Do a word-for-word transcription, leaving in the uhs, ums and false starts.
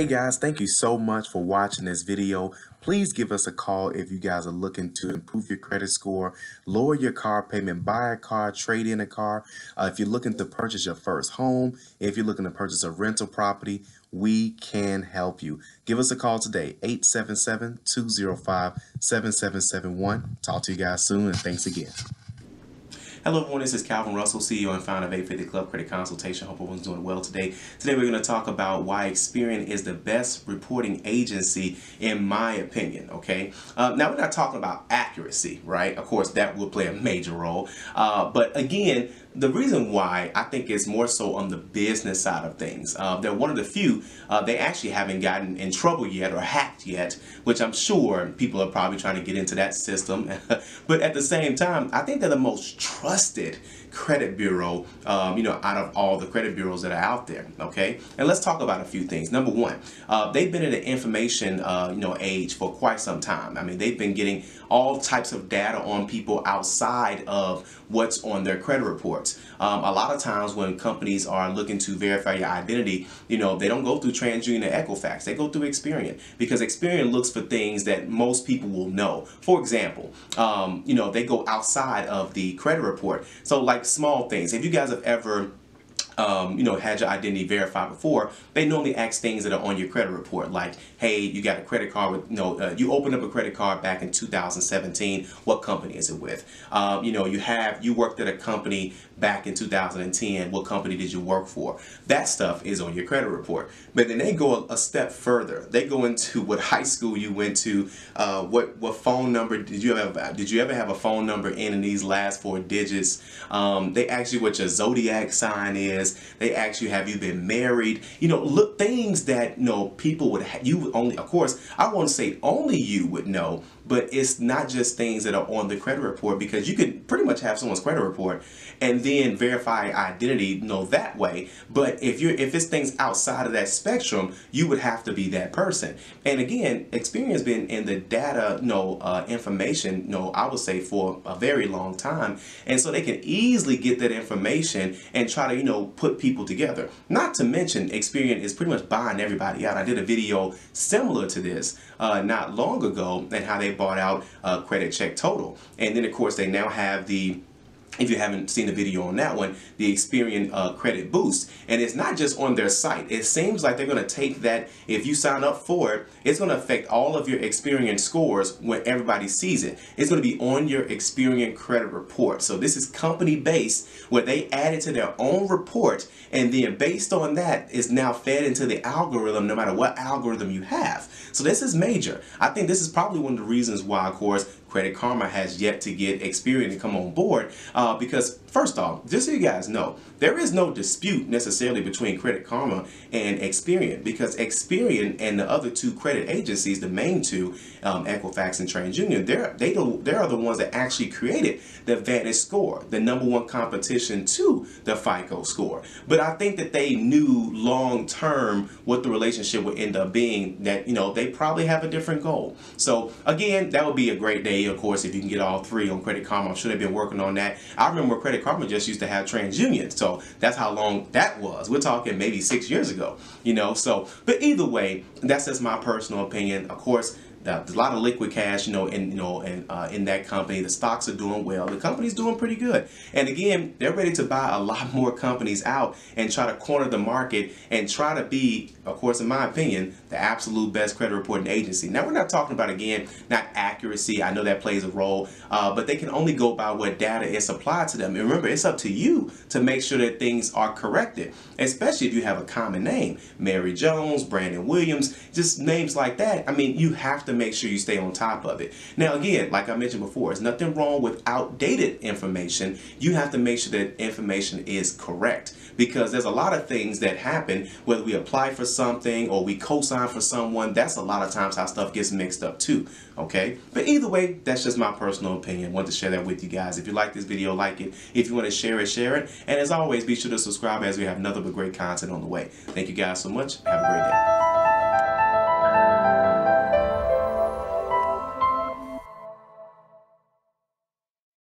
Hey guys, thank you so much for watching this video. Please give us a call if you guys are looking to improve your credit score, lower your car payment, buy a car, trade in a car. Uh, if you're looking to purchase your first home, if you're looking to purchase a rental property, we can help you. Give us a call today, eight seven seven, two zero five, seven seven seven one. Talk to you guys soon and thanks again. Hello everyone, this is Calvin Russell, C E O and founder of eight fifty Club Credit Consultation. Hope everyone's doing well today. Today we're going to talk about why Experian is the best reporting agency in my opinion, okay? Uh, now we're not talking about accuracy, right? Of course that will play a major role, uh, but again, the reason why I think it's more so on the business side of things. Uh, they're one of the few, uh, they actually haven't gotten in trouble yet or hacked yet, which I'm sure people are probably trying to get into that system. But at the same time, I think they're the most trusted credit bureau, um, you know, out of all the credit bureaus that are out there, okay? And let's talk about a few things. Number one, uh, they've been in the information, uh, you know, age for quite some time. I mean, they've been getting all types of data on people outside of what's on their credit reports. Um, a lot of times when companies are looking to verify your identity, you know, they don't go through TransUnion or Equifax. They go through Experian because Experian looks for things that most people will know. For example, um, you know, they go outside of the credit report. So like small things. If you guys have ever Um, you know, had your identity verified before, they normally ask things that are on your credit report, like, hey, you got a credit card with, you know, uh, you opened up a credit card back in two thousand seventeen, what company is it with? Um, you know, you have, you worked at a company back in two thousand ten, what company did you work for? That stuff is on your credit report. But then they go a, a step further. They go into what high school you went to, uh, what, what phone number did you have, did you ever have a phone number in, in these last four digits? Um, they ask you what your zodiac sign is. They ask you, have you been married? You know, look, things that, you know, people would, ha you would only, of course, I won't say only you would know, but it's not just things that are on the credit report, because you could pretty much have someone's credit report and then verify identity, you know, that way. But if you're, if it's things outside of that spectrum, you would have to be that person. And again, Experian's been in the data, you know, uh, information, you know, I would say for a very long time. And so they can easily get that information and try to, you know, put people together. Not to mention, Experian is pretty much buying everybody out. I did a video similar to this uh, not long ago, and how they bought out uh, Credit Check Total. And then of course they now have the, if you haven't seen the video on that one, the Experian uh, Credit Boost. And it's not just on their site. It seems like they're going to take that, if you sign up for it, it's going to affect all of your Experian scores when everybody sees it. It's going to be on your Experian credit report. So this is company-based, where they add it to their own report, and then based on that, it's now fed into the algorithm, no matter what algorithm you have. So this is major. I think this is probably one of the reasons why, of course, Credit Karma has yet to get Experian to come on board, uh, because first off, just so you guys know, there is no dispute necessarily between Credit Karma and Experian, because Experian and the other two credit agencies, the main two, um, Equifax and TransUnion, they're, they do, they are the ones that actually created the VantageScore, the number one competition to the FICO score. But I think that they knew long term what the relationship would end up being, that, you know, they probably have a different goal. So again, that would be a great day, of course, if you can get all three on Credit Karma. I'm sure they've been working on that. I remember Credit Karma just used to have TransUnion, so that's how long that was. We're talking maybe six years ago, you know. So, but either way, that's just my personal opinion. Of course, there's a lot of liquid cash, you know, in, you know, and uh, in that company, the stocks are doing well. The company's doing pretty good. And again, they're ready to buy a lot more companies out and try to corner the market and try to be, of course, in my opinion, the absolute best credit reporting agency. Now, we're not talking about, again, not accuracy. I know that plays a role, uh, but they can only go by what data is supplied to them. And remember, it's up to you to make sure that things are corrected, especially if you have a common name, Mary Jones, Brandon Williams, just names like that. I mean, you have to to make sure you stay on top of it. Now again, like I mentioned before, it's nothing wrong with outdated information. You have to make sure that information is correct, because there's a lot of things that happen, whether we apply for something or we co-sign for someone. That's a lot of times how stuff gets mixed up too, okay? But either way, that's just my personal opinion. I wanted to share that with you guys. If you like this video, like it. If you want to share it, share it. And as always, be sure to subscribe, as we have nothing but great content on the way. Thank you guys so much. Have a great day.